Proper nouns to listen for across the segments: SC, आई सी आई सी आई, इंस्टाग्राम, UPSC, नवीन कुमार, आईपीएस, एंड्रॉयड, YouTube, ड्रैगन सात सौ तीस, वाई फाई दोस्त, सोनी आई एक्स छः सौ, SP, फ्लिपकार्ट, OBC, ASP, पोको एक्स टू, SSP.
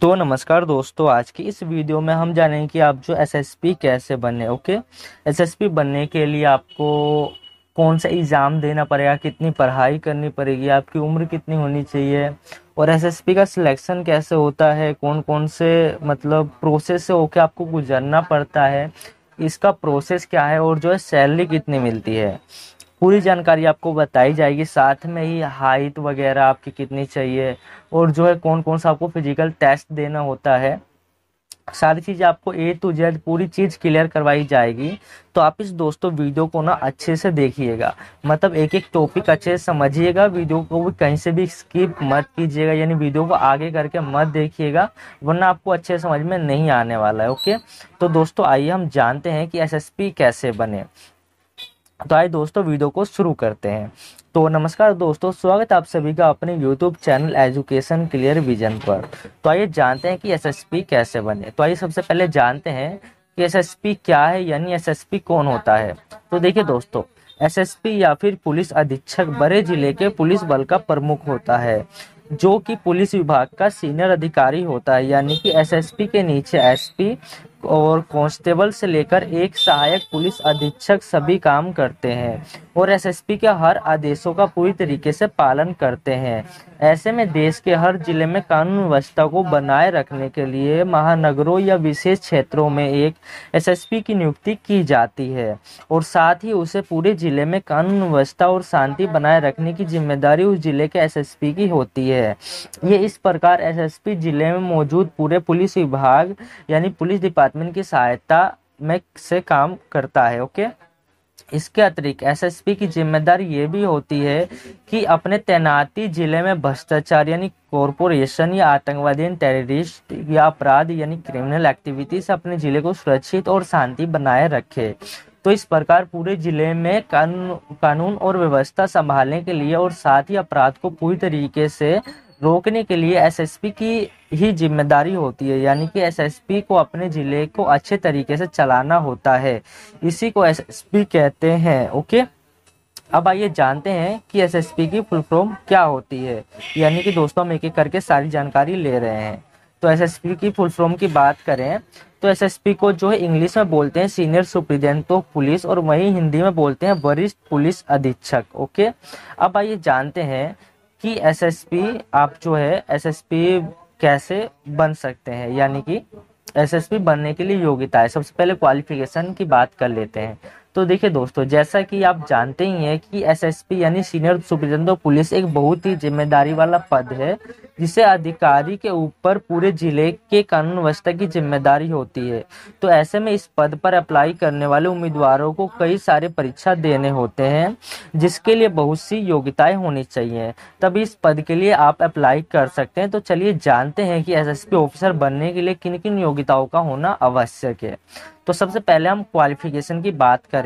तो नमस्कार दोस्तों, आज की इस वीडियो में हम जानेंगे कि आप जो एसएसपी कैसे बने। ओके, एसएसपी बनने के लिए आपको कौन सा एग्ज़ाम देना पड़ेगा, कितनी पढ़ाई करनी पड़ेगी, आपकी उम्र कितनी होनी चाहिए और एसएसपी का सिलेक्शन कैसे होता है, कौन कौन से मतलब प्रोसेस से होकर आपको गुजरना पड़ता है, इसका प्रोसेस क्या है और जो है सैलरी कितनी मिलती है, पूरी जानकारी आपको बताई जाएगी। साथ में ही हाइट वगैरह आपकी कितनी चाहिए और जो है कौन कौन सा आपको फिजिकल टेस्ट देना होता है, सारी चीज़ आपको A to Z पूरी चीज़ क्लियर करवाई जाएगी। तो आप इस दोस्तों वीडियो को ना अच्छे से देखिएगा, मतलब एक एक टॉपिक अच्छे से समझिएगा। वीडियो को भी कहीं से भी स्किप मत कीजिएगा, यानी वीडियो को आगे करके मत देखिएगा, वरना आपको अच्छे समझ में नहीं आने वाला है। ओके, तो दोस्तों आइए हम जानते हैं कि SSP कैसे बने। तो आइए दोस्तों वीडियो को शुरू करते हैं। तो नमस्कार दोस्तों, स्वागत आप सभी का अपने YouTube channel education clear vision पर। तो आइए जानते हैं कि SSP कैसे बने। तो आइए सबसे पहले जानते हैं कि SSP क्या है, यानी SSP कौन होता है। तो देखिए दोस्तों, SSP या फिर पुलिस अधीक्षक बड़े जिले के पुलिस बल का प्रमुख होता है, जो कि पुलिस विभाग का सीनियर अधिकारी होता है। यानी कि SSP के नीचे SP और कांस्टेबल से लेकर एक सहायक पुलिस अधीक्षक सभी काम करते हैं और SSP के हर आदेशों का पूरी तरीके से पालन करते हैं। ऐसे में देश के हर जिले में कानून व्यवस्था को बनाए रखने के लिए महानगरों या विशेष क्षेत्रों में एक SSP की नियुक्ति की जाती है और साथ ही उसे पूरे जिले में कानून व्यवस्था और शांति बनाए रखने की जिम्मेदारी उस जिले के SSP की होती है। ये इस प्रकार SSP जिले में मौजूद पूरे पुलिस विभाग यानी पुलिस डिपार्टमेंट की सहायता में से काम करता है। ओके, इसके अतिरिक्त SSP की जिम्मेदारी ये भी होती है कि अपने तैनाती जिले में भ्रष्टाचार यानी कॉरपोरेशन या आतंकवादी यानी टेररिस्ट या अपराध यानी क्रिमिनल एक्टिविटी से अपने जिले को सुरक्षित और शांति बनाए रखे। तो इस प्रकार पूरे जिले में कानून और व्यवस्था संभालने के लिए और साथ ही अपराध को पूरी तरीके से रोकने के लिए SSP की ही जिम्मेदारी होती है। यानी कि SSP को अपने ज़िले को अच्छे तरीके से चलाना होता है, इसी को SSP कहते हैं। ओके, अब आइए जानते हैं कि SSP की फुल फॉर्म क्या होती है। यानी कि दोस्तों हम एक एक करके सारी जानकारी ले रहे हैं। तो SSP की फुल फॉर्म की बात करें तो SSP को जो है इंग्लिश में बोलते हैं सीनियर सुप्रिटेंडेंट ऑफ पुलिस और वहीं हिंदी में बोलते हैं वरिष्ठ पुलिस अधीक्षक। ओके, अब आइए जानते हैं कि SSP आप जो है SSP कैसे बन सकते हैं। यानी कि SSP बनने के लिए योग्यता है। सबसे पहले क्वालिफिकेशन की बात कर लेते हैं। तो देखिए दोस्तों, जैसा कि आप जानते ही हैं कि SSP यानी सीनियर सुप्रिटेंडेंट ऑफ पुलिस एक बहुत ही जिम्मेदारी वाला पद है, जिसे अधिकारी के ऊपर पूरे जिले के कानून व्यवस्था की जिम्मेदारी होती है। तो ऐसे में इस पद पर अप्लाई करने वाले उम्मीदवारों को कई सारे परीक्षा देने होते हैं, जिसके लिए बहुत सी योग्यताएं होनी चाहिए, तभी इस पद के लिए आप अप्लाई कर सकते हैं। तो चलिए जानते हैं कि SSP ऑफिसर बनने के लिए किन किन योग्यताओं का होना आवश्यक है। तो सबसे पहले हम क्वालिफिकेशन की बात करें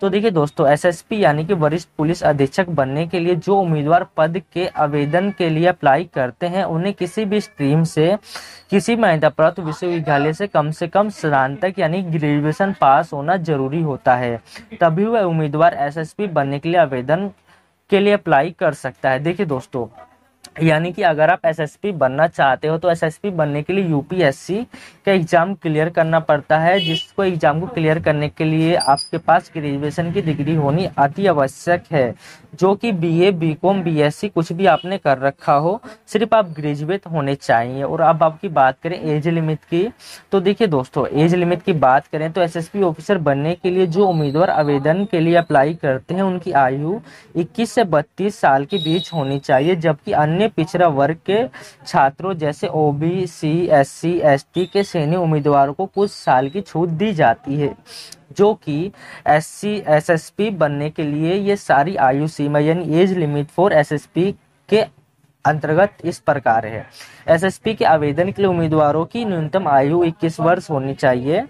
तो देखिए दोस्तों, SSP यानी कि वरिष्ठ पुलिस अधीक्षक बनने के लिए जो उम्मीदवार पद के आवेदन के लिए अप्लाई करते हैं, उन्हें किसी भी स्ट्रीम से किसी भी अन्तर्राष्ट्रीय विश्वविद्यालय से कम स्नातक यानी ग्रेजुएशन पास होना जरूरी होता है, तभी वह उम्मीदवार SSP बनने के लिए आवेदन के लिए अप्लाई कर सकता है। देखिए दोस्तों, यानी कि अगर आप SSP बनना चाहते हो तो SSP बनने के लिए UPSC का एग्ज़ाम क्लियर करना पड़ता है, जिसको एग्ज़ाम को क्लियर करने के लिए आपके पास ग्रेजुएशन की डिग्री होनी अति आवश्यक है, जो कि BA, BCom, BSc कुछ भी आपने कर रखा हो, सिर्फ आप ग्रेजुएट होने चाहिए। और अब आपकी बात करें एज लिमिट की, तो देखिए दोस्तों एज लिमिट की बात करें तो SSP ऑफिसर बनने के लिए जो उम्मीदवार आवेदन के लिए अप्लाई करते हैं, उनकी आयु 21 से 32 साल के बीच होनी चाहिए, जबकि अन्य पिछड़ा वर्ग के छात्रों जैसे OBC, SC, ST के सीनियर उम्मीदवारों को कुछ साल की छूट दी जाती है, जो कि SSP बनने के लिए ये सारी आयु सीमा यानी एज लिमिट फॉर SSP के अंतर्गत इस प्रकार है। SSP के आवेदन के लिए उम्मीदवारों की न्यूनतम आयु 21 वर्ष होनी चाहिए।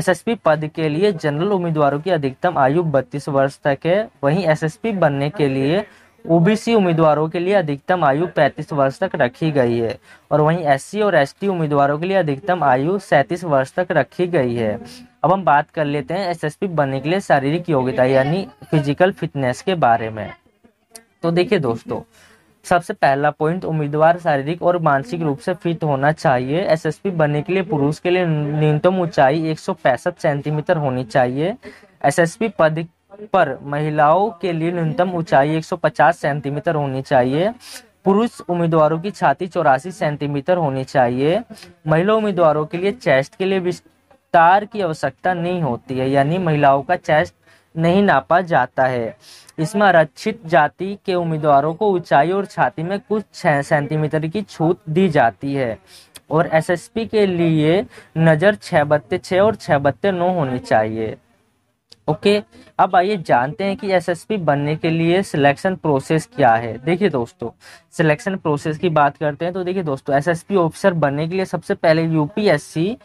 SSP पद के लिए जनरल उम्मीदवारों की अधिकतम आयु 32 वर्ष तक है। वहीं SSP बनने के लिए OBC उम्मीदवारों के लिए अधिकतम आयु 35 वर्ष तक रखी गई है और वहीं SC और ST उम्मीदवारों के लिए अधिकतम आयु 37 वर्ष तक रखी गई है। अब हम बात कर लेते हैं SSP बनने के लिए शारीरिक योग्यता यानी फिजिकल फिटनेस के बारे में। तो देखिए दोस्तों, सबसे पहला पॉइंट, उम्मीदवार शारीरिक और मानसिक रूप से फिट होना चाहिए। एसएसपी बनने के लिए पुरुष के लिए न्यूनतम ऊंचाई 165 सेंटीमीटर होनी चाहिए। एसएसपी पद पर महिलाओं के लिए न्यूनतम ऊंचाई 150 सेंटीमीटर होनी चाहिए। पुरुष उम्मीदवारों की छाती 84 सेंटीमीटर होनी चाहिए। महिला उम्मीदवारों के लिए चेस्ट के लिए विस्तार की आवश्यकता नहीं होती है, यानी महिलाओं का चेस्ट नहीं नापा जाता है। इसमें आरक्षित जाति के उम्मीदवारों को ऊंचाई और छाती में कुछ 6 सेंटीमीटर की छूट दी जाती है। और एसएसपी के लिए नजर 6/6 और 6/9 होनी चाहिए। ओके, अब आइए जानते हैं कि एसएसपी बनने के लिए सिलेक्शन प्रोसेस क्या है। देखिए दोस्तों, सिलेक्शन प्रोसेस की बात करते हैं तो देखिए दोस्तों, एसएसपी ऑफिसर बनने के लिए सबसे पहले यूपीएससी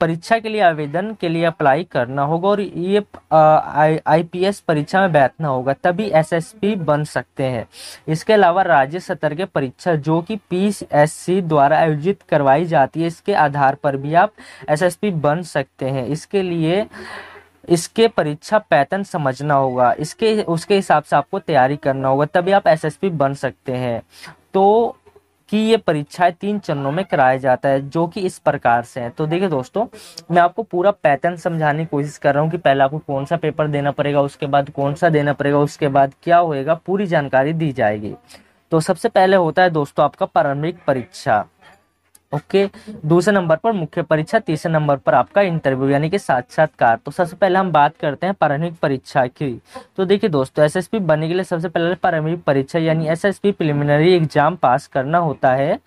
परीक्षा के लिए आवेदन के लिए अप्लाई करना होगा और ये आईपीएस परीक्षा में बैठना होगा, तभी एसएसपी बन सकते हैं। इसके अलावा राज्य स्तर के परीक्षा जो कि पीएससी द्वारा आयोजित करवाई जाती है, इसके आधार पर भी आप एसएसपी बन सकते हैं। इसके लिए इसके परीक्षा पैटर्न समझना होगा, इसके उसके हिसाब से आपको तैयारी करना होगा, तभी आप एसएसपी बन सकते हैं। तो कि ये परीक्षाएं 3 चरणों में कराया जाता है जो कि इस प्रकार से है। तो देखिए दोस्तों, मैं आपको पूरा पैटर्न समझाने की कोशिश कर रहा हूँ कि पहले आपको कौन सा पेपर देना पड़ेगा, उसके बाद कौन सा देना पड़ेगा, उसके बाद क्या होएगा, पूरी जानकारी दी जाएगी। तो सबसे पहले होता है दोस्तों आपका प्रारंभिक परीक्षा, ओके, दूसरे नंबर पर मुख्य परीक्षा, तीसरे नंबर पर आपका इंटरव्यू यानी कि साक्षात्कार। तो सबसे पहले हम बात करते हैं प्रारंभिक परीक्षा की। तो देखिए दोस्तों, एसएसपी बनने के लिए सबसे पहले प्रारंभिक परीक्षा यानी एसएसपी प्रिलिमिनरी एग्जाम पास करना होता है,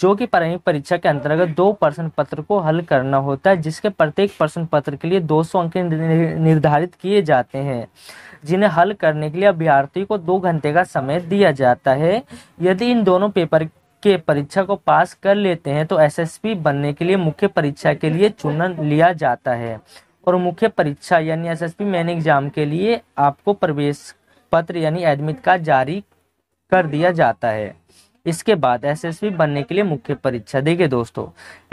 जो कि प्रारंभिक परीक्षा के अंतर्गत 2 प्रश्न पत्र को हल करना होता है, जिसके प्रत्येक प्रश्न पत्र के लिए 200 अंक निर्धारित किए जाते हैं, जिन्हें हल करने के लिए अभ्यर्थी को 2 घंटे का समय दिया जाता है। यदि इन दोनों पेपर के परीक्षा को पास कर लेते हैं तो एसएसपी बनने के लिए मुख्य परीक्षा के लिए चुन लिया जाता है। और मुख्य परीक्षा यानी एसएसपी मेन एग्जाम के लिए आपको प्रवेश पत्र यानी एडमिट कार्ड जारी कर दिया जाता है। इसके बाद एसएसपी बनने के लिए मुख्य परीक्षा, देखिए दोस्तों,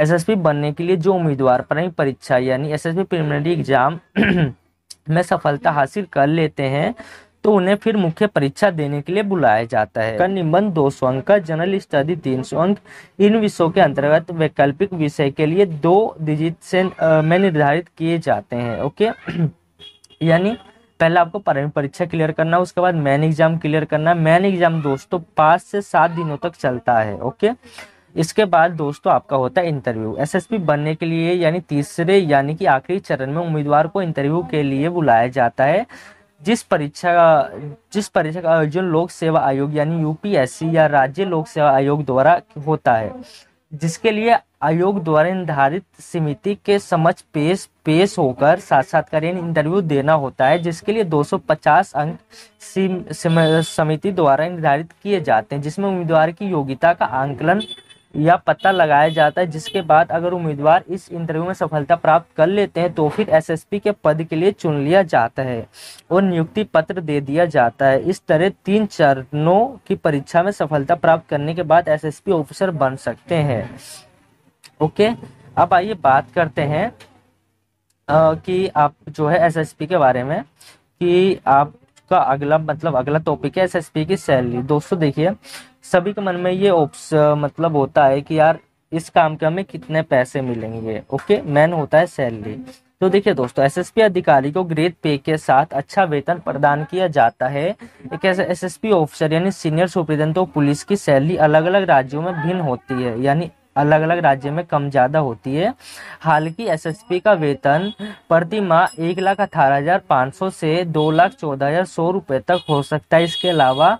एसएसपी बनने के लिए जो उम्मीदवार प्रारंभिक परीक्षा यानी एसएसपी प्रिलिमिनरी एग्जाम में सफलता हासिल कर लेते हैं तो उन्हें फिर मुख्य परीक्षा देने के लिए बुलाया जाता है। निबंध 200 अंक का, जनरल स्टडी 300 अंक, इन विषयों के अंतर्गत वैकल्पिक विषय के लिए 2 डिजिट से में निर्धारित किए जाते हैं। ओके, यानी पहले आपको प्रारंभिक परीक्षा क्लियर करना, उसके बाद मेन एग्जाम क्लियर करना। मेन एग्जाम दोस्तों 5 से 7 दिनों तक चलता है। ओके, इसके बाद दोस्तों आपका होता है इंटरव्यू। एसएसपी बनने के लिए यानी तीसरे यानी कि आखिरी चरण में उम्मीदवार को इंटरव्यू के लिए बुलाया जाता है, जिस परीक्षा का आयोजन लोक सेवा आयोग यानी यूपीएससी या राज्य लोक सेवा आयोग द्वारा होता है, जिसके लिए आयोग द्वारा निर्धारित समिति के समक्ष पेश होकर साक्षात्कार यानी इंटरव्यू देना होता है, जिसके लिए 250 अंक समिति द्वारा निर्धारित किए जाते हैं, जिसमें उम्मीदवार की योग्यता का आंकलन या पता लगाया जाता है। जिसके बाद अगर उम्मीदवार इस इंटरव्यू में सफलता प्राप्त कर लेते हैं तो फिर एसएसपी के पद के लिए चुन लिया जाता है और नियुक्ति पत्र दे दिया जाता है। इस तरह 3 चरणों की परीक्षा में सफलता प्राप्त करने के बाद एसएसपी ऑफिसर बन सकते हैं। ओके, अब आइए बात करते हैं कि आप जो है एसएसपी के बारे में, कि आपका अगला टॉपिक है एसएसपी की सैलरी। दोस्तों देखिए, सभी के मन में ये मतलब होता है कि यार इस काम के हमें कितने पैसे मिलेंगे। ओके, मेन होता है सैलरी। तो देखिए दोस्तों, एसएसपी अधिकारी को ग्रेड पे के साथ अच्छा वेतन प्रदान किया जाता है। एक एसएसपी ऑफिसर यानी सीनियर सुपरिटेंडेंट ऑफ पुलिस की सैलरी अलग अलग राज्यों में भिन्न होती है, यानी अलग अलग राज्य में कम ज्यादा होती है। हालांकि एसएसपी का वेतन प्रति माह 1,18,500 से 2,14,100 रुपये तक हो सकता है। इसके अलावा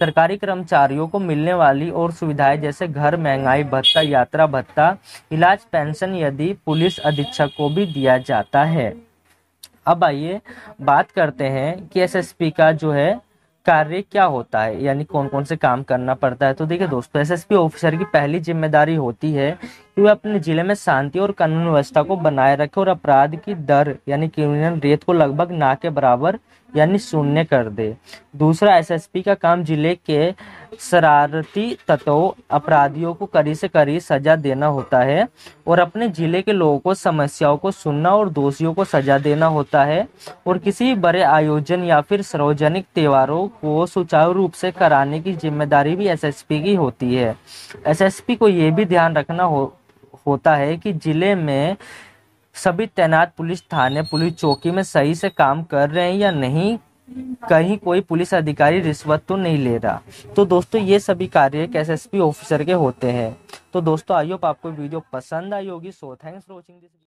सरकारी कर्मचारियों को मिलने वाली और सुविधाएं जैसे घर महंगाई भत्ता, यात्रा भत्ता, इलाज, पेंशन यदि पुलिस अधीक्षक को भी दिया जाता है। अब आइए बात करते हैं कि एसएसपी का जो है कार्य क्या होता है, यानी कौन कौन से काम करना पड़ता है। तो देखिए दोस्तों, एसएसपी ऑफिसर की पहली जिम्मेदारी होती है कि वह अपने जिले में शांति और कानून व्यवस्था को बनाए रखे और अपराध की दर यानी क्रिमिनल रेट को लगभग ना के बराबर यानी शून्य कर दे। दूसरा, एसएसपी का काम जिले के शरारती तत्वों अपराधियों को कड़ी से कड़ी सजा देना होता है और अपने जिले के लोगों को समस्याओं को सुनना और दोषियों को सजा देना होता है और किसी बड़े आयोजन या फिर सार्वजनिक त्योहारों को सुचारू रूप से कराने की जिम्मेदारी भी एसएसपी की होती है। एसएसपी को ये भी ध्यान रखना होता है कि जिले में सभी तैनात पुलिस थाने पुलिस चौकी में सही से काम कर रहे हैं या नहीं, कहीं कोई पुलिस अधिकारी रिश्वत तो नहीं ले रहा। तो दोस्तों ये सभी कार्य एक एसएसपी ऑफिसर के होते हैं। तो दोस्तों आई होप आपको वीडियो पसंद आई होगी। So thanks for watching this.